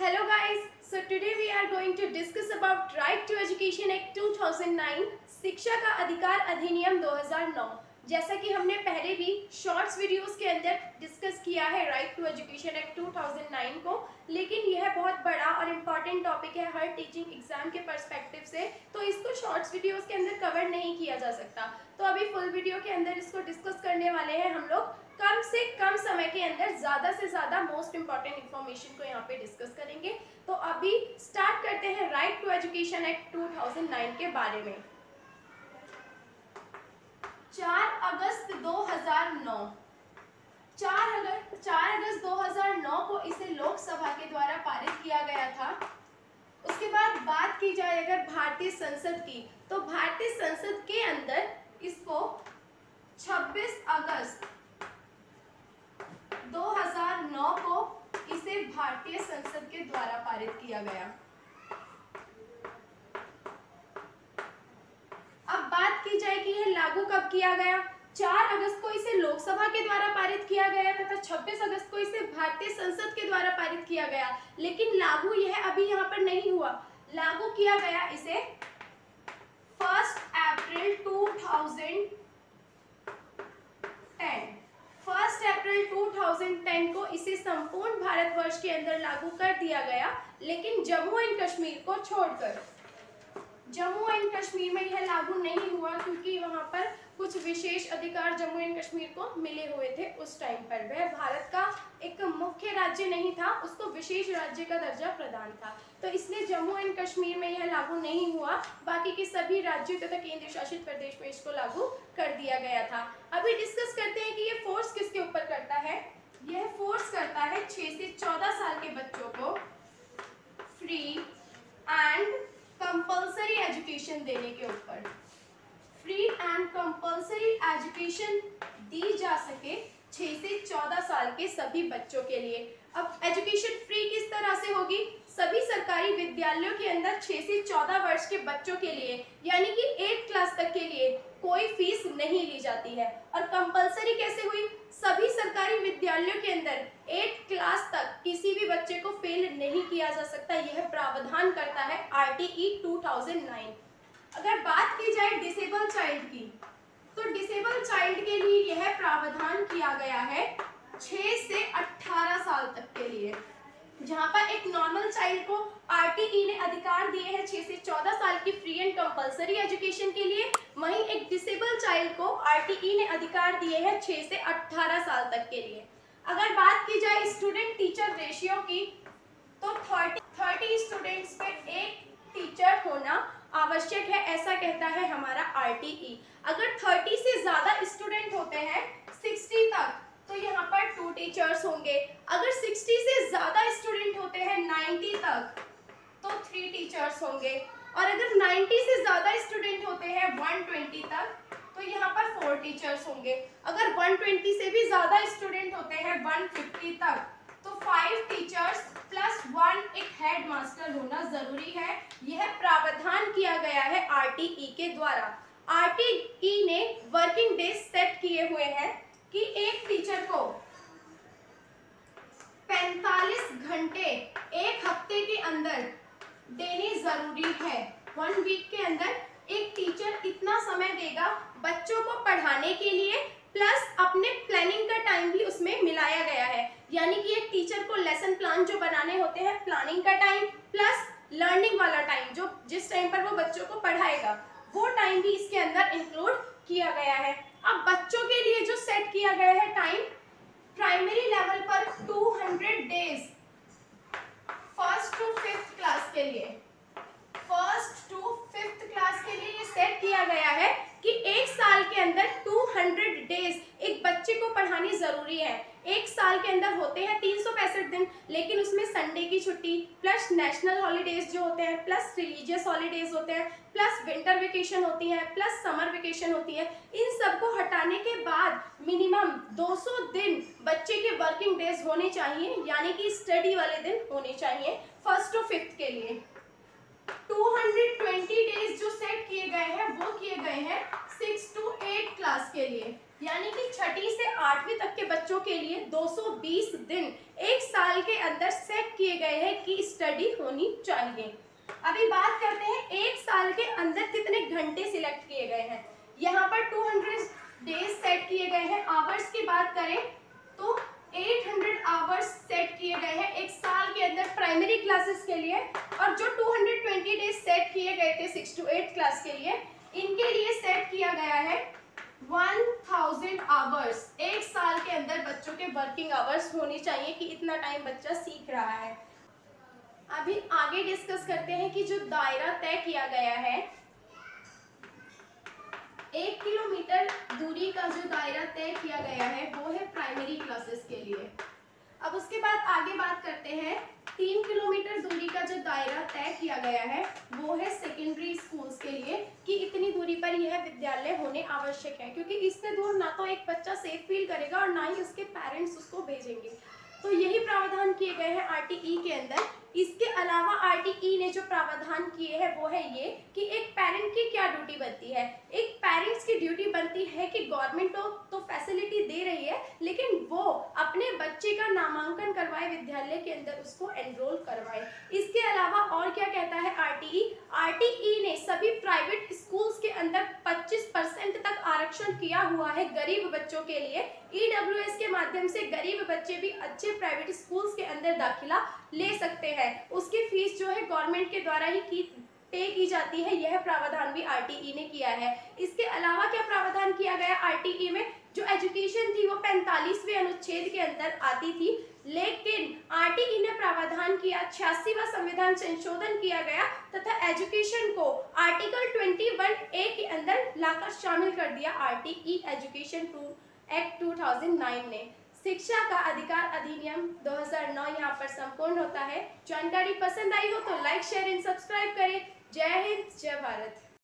Hello guys, so today we are going to discuss about Right to Education Act 2009 शिक्षा का अधिकार अधिनियम 2009। जैसा कि हमने पहले भी शॉर्ट्स वीडियोस के अंदर डिस्कस किया है राइट टू एजुकेशन एक्ट 2009 को, लेकिन यह बहुत बड़ा और इम्पॉर्टेंट टॉपिक है हर टीचिंग एग्जाम के पर्सपेक्टिव से, तो इसको शॉर्ट्स वीडियोस के अंदर कवर नहीं किया जा सकता। तो अभी फुल वीडियो के अंदर इसको डिस्कस करने वाले हैं हम लोग। कम से कम समय के अंदर ज़्यादा से ज़्यादा मोस्ट इम्पॉर्टेंट इन्फॉर्मेशन को यहाँ पे डिस्कस करेंगे। तो अभी स्टार्ट करते हैं राइट टू एजुकेशन एक्ट 2009 के बारे में। 4 अगस्त 2009 को इसे लोकसभा के द्वारा पारित किया गया था। उसके बाद बात की जाए अगर भारतीय संसद की, तो भारतीय संसद के अंदर इसको 26 अगस्त 2009 को इसे भारतीय संसद के द्वारा पारित किया गया। अब बात की जाए कि यह लागू कब किया गया। 4 अगस्त को इसे लोकसभा के द्वारा पारित किया गया तथा 26 अगस्त को इसे भारतीय संसद के द्वारा पारित किया गया, लेकिन लागू यह अभी यहाँ पर नहीं हुआ। लागू किया गया इसे 1 अप्रैल 2010 को इसे संपूर्ण भारतवर्ष के अंदर लागू कर दिया गया, लेकिन जम्मू एंड कश्मीर को छोड़कर। जम्मू एंड कश्मीर में यह लागू नहीं हुआ क्योंकि वहाँ पर कुछ विशेष अधिकार जम्मू एंड कश्मीर को मिले हुए थे उस टाइम पर। वह भारत का एक मुख्य राज्य नहीं था, उसको विशेष राज्य का दर्जा प्रदान था, तो इसलिए जम्मू एंड कश्मीर में यह लागू नहीं हुआ। बाकी के सभी राज्यों तथा केंद्र शासित प्रदेश में इसको लागू कर दिया गया था। अभी डिस्कस करते हैं कि यह फोर्स किसके ऊपर करता है। यह फोर्स करता है 6 से 14 साल के बच्चों को फ्री एंड कंपल्सरी एजुकेशन देने के ऊपर। फ्री एंड कंपल्सरी एजुकेशन दी जा सके 6 से 14 साल के सभी बच्चों के लिए। अब एजुकेशन फ्री किस तरह से होगी? सभी सरकारी विद्यालयों के अंदर 6 से 14 वर्ष के बच्चों के लिए, यानी कि 8 क्लास तक के लिए कोई फीस नहीं ली जाती है। और कंपल्सरी कैसे हुई? सभी सरकारी विद्यालयों के अंदर 8 क्लास तक किसी भी बच्चे को फेल नहीं किया जा सकता, यह प्रावधान करता है RTE 2009। अगर बात की जाए डिसेबल चाइल्ड की, तो डिसेबल चाइल्ड के लिए यह प्रावधान किया गया है 6 से 18 साल तक के लिए। जहाँ पर एक नॉर्मल चाइल्ड को RTE ने अधिकार दिए हैं 6 से 14 साल की फ्री एंड कंपल्सरी एजुकेशन के लिए, वहीं एक डिसेबल चाइल्ड को RTE ने अधिकार दिए हैं 6 से 18 साल तक के लिए। अगर बात की जाए स्टूडेंट टीचर रेशियो की, तो 30 स्टूडेंट्स पे एक टीचर होना आवश्यक है, ऐसा कहता है हमारा RTE। अगर 30 से ज़्यादा स्टूडेंट होते हैं 60 तक, तो यहाँ पर 2 टीचर्स होंगे। अगर 60 से ज़्यादा स्टूडेंट होते हैं 90 तक, तो 3 टीचर्स होंगे। और अगर 90 से ज़्यादा स्टूडेंट होते हैं 120 तक, तो यहाँ पर 4 टीचर्स होंगे। अगर 120 से भी ज़्यादा स्टूडेंट होते हैं 150 तक, तो 5 टीचर्स प्लस 1 एक हेड मास्टर होना ज़रूरी है। यह प्रावधान किया गया है RTE के द्वारा। RTE ने वर्किंग डेज सेट किए हुए हैं कि एक टीचर को 45 घंटे एक हफ्ते के अंदर देने जरूरी है। 1 वीक के अंदर एक टीचर इतना समय देगा बच्चों को पढ़ाने के लिए, प्लस अपने प्लानिंग का टाइम भी उसमें मिलाया गया है। यानी कि एक टीचर को लेसन प्लान जो बनाने होते हैं, प्लानिंग का टाइम प्लस लर्निंग वाला टाइम, जो जिस टाइम पर वो बच्चों को पढ़ाएगा वो टाइम भी इसके अंदर इंक्लूड किया गया है। अब बच्चों के लिए जो सेट किया गया है टाइम, प्राइमरी लेवल पर 200 days first to fifth class के लिए, ये सेट किया गया है कि एक साल के अंदर 200 डेज एक बच्चे को पढ़ानी जरूरी है। एक साल के अंदर होते हैं 365 दिन, लेकिन उसमें संडे की छुट्टी प्लस नेशनल हॉलीडेज जो होते हैं, प्लस रिलीजियस हॉलीडेज होते हैं, प्लस विंटर वेकेशन होती है, प्लस समर वेकेशन होती है, इन सबको हटाने के बाद मिनिमम 200 दिन बच्चे के वर्किंग डेज होने चाहिए, यानी कि स्टडी वाले दिन होने चाहिए फर्स्ट टू फिफ्थ के लिए। 220 डेज जो सेट किए गए हैं वो किए गए हैं 6 टू 8 क्लास के लिए, यानी कि छठी से आठवीं तक के बच्चों के लिए 220 दिन एक साल के अंदर सेट किए गए हैं कि स्टडी होनी चाहिए। अभी बात करते हैं एक साल के अंदर कितने घंटे सिलेक्ट किए गए हैं। यहाँ पर 200 डेज सेट किए गए हैं। आवर्स की बात करें तो 800 आवर्स सेट किए गए हैं एक साल के अंदर प्राइमरी क्लासेस के लिए, और जो 220 डेज सेट किए गए थे 6 to 8 क्लास के लिए, इनके लिए सेट किया गया है 1000 आवर्स। एक साल के अंदर बच्चों के वर्किंग आवर्स होने चाहिए कि इतना टाइम बच्चा सीख रहा है। अभी आगे डिस्कस करते हैं कि जो दायरा तय किया गया है 1 किलोमीटर दूरी का, जो दायरा तय किया गया है वो है प्राइमरी क्लासेस के लिए। अब उसके बाद आगे बात करते हैं 3 किलोमीटर दूरी का जो दायरा तय किया गया है वो है सेकेंडरी स्कूल्स के लिए कि इतनी दूरी पर यह विद्यालय होने आवश्यक है, क्योंकि इससे दूर ना तो एक बच्चा सेफ फील करेगा और ना ही उसके पेरेंट्स उसको भेजेंगे। तो यही प्रावधान किए गए हैं आरटीई के अंदर। इसके अलावा आरटीई ने जो प्रावधान किए हैं वो है ये कि एक पेरेंट की क्या ड्यूटी बनती है। एक पेरेंट्स की ड्यूटी बनती है कि गवर्नमेंट तो फैसिलिटी दे रही है, लेकिन वो अपने बच्चे का नामांकन करवाए, विद्यालय के अंदर उसको एनरोल करवाए। इसके अलावा और क्या कहता है आरटीई ने सभी प्राइवेट स्कूल्स के अंदर 25% तक आरक्षण किया हुआ है गरीब बच्चों के लिए। EWS के माध्यम से गरीब बच्चे भी अच्छे प्राइवेट स्कूल्स के अंदर दाखिला ले सकते हैं। उसकी फीस जो है गवर्नमेंट के द्वारा ही पे की जाती है। यह प्रावधान भी आरटीई ने किया है। इसके अलावा क्या प्रावधान किया गया आरटीई में, जो एजुकेशन थी वो 45वें अनुच्छेद के अंदर आती थी, लेकिन आरटीई ने प्रावधान किया 86वां संविधान संशोधन किया गया तथा एजुकेशन को आर्टिकल 21A के अंदर लाकर शामिल कर दिया आरटीई एजुकेशन एक्ट 2009 ने। शिक्षा का अधिकार अधिनियम 2009 यहाँ पर संपूर्ण होता है। जानकारी पसंद आई हो तो लाइक, शेयर एंड सब्सक्राइब करें। जय हिंद, जय भारत।